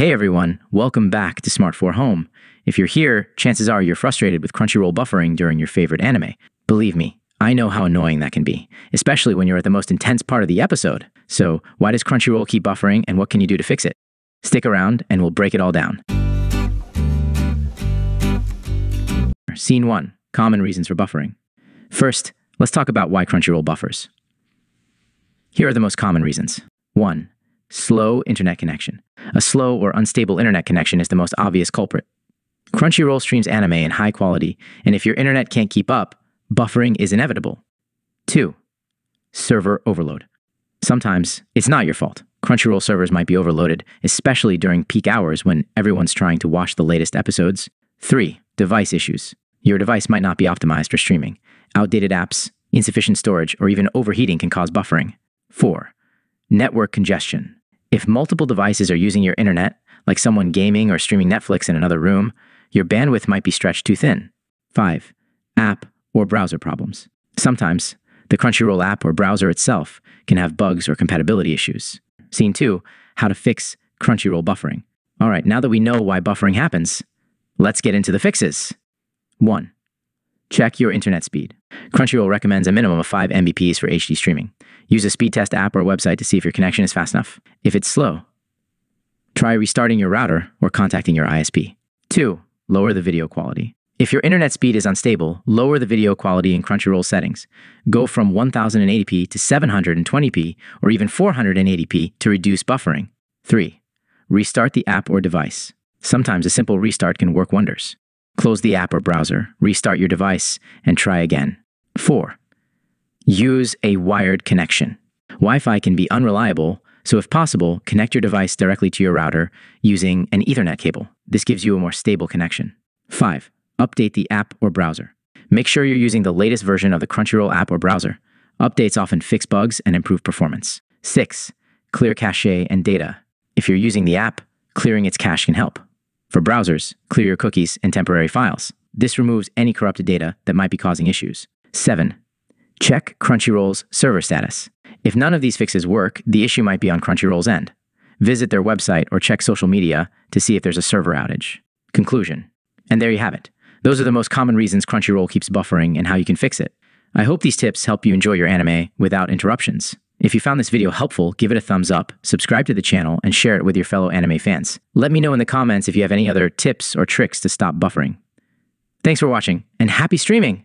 Hey everyone, welcome back to Smart 4 Home. If you're here, chances are you're frustrated with Crunchyroll buffering during your favorite anime. Believe me, I know how annoying that can be, especially when you're at the most intense part of the episode. So why does Crunchyroll keep buffering and what can you do to fix it? Stick around and we'll break it all down. Scene 1. Common reasons for buffering. First, let's talk about why Crunchyroll buffers. Here are the most common reasons. 1. Slow internet connection. A slow or unstable internet connection is the most obvious culprit. Crunchyroll streams anime in high quality, and if your internet can't keep up, buffering is inevitable. 2. Server overload. Sometimes it's not your fault. Crunchyroll servers might be overloaded, especially during peak hours when everyone's trying to watch the latest episodes. 3. Device issues. Your device might not be optimized for streaming. Outdated apps, insufficient storage, or even overheating can cause buffering. 4. Network congestion. If multiple devices are using your internet, like someone gaming or streaming Netflix in another room, your bandwidth might be stretched too thin. 5. App or browser problems. Sometimes, the Crunchyroll app or browser itself can have bugs or compatibility issues. Scene 2. How to fix Crunchyroll buffering. All right, now that we know why buffering happens, let's get into the fixes. 1. Check your internet speed. Crunchyroll recommends a minimum of 5 Mbps for HD streaming. Use a speed test app or website to see if your connection is fast enough. If it's slow, try restarting your router or contacting your ISP. 2. Lower the video quality. If your internet speed is unstable, lower the video quality in Crunchyroll settings. Go from 1080p to 720p or even 480p to reduce buffering. 3. Restart the app or device. Sometimes a simple restart can work wonders. Close the app or browser, restart your device, and try again. 4. Use a wired connection. Wi-Fi can be unreliable, so if possible, connect your device directly to your router using an Ethernet cable. This gives you a more stable connection. 5. Update the app or browser. Make sure you're using the latest version of the Crunchyroll app or browser. Updates often fix bugs and improve performance. 6. Clear cache and data. If you're using the app, clearing its cache can help. For browsers, clear your cookies and temporary files. This removes any corrupted data that might be causing issues. 7. Check Crunchyroll's server status. If none of these fixes work, the issue might be on Crunchyroll's end. Visit their website or check social media to see if there's a server outage. Conclusion. And there you have it. Those are the most common reasons Crunchyroll keeps buffering and how you can fix it. I hope these tips help you enjoy your anime without interruptions. If you found this video helpful, give it a thumbs up, subscribe to the channel, and share it with your fellow anime fans. Let me know in the comments if you have any other tips or tricks to stop buffering. Thanks for watching, and happy streaming!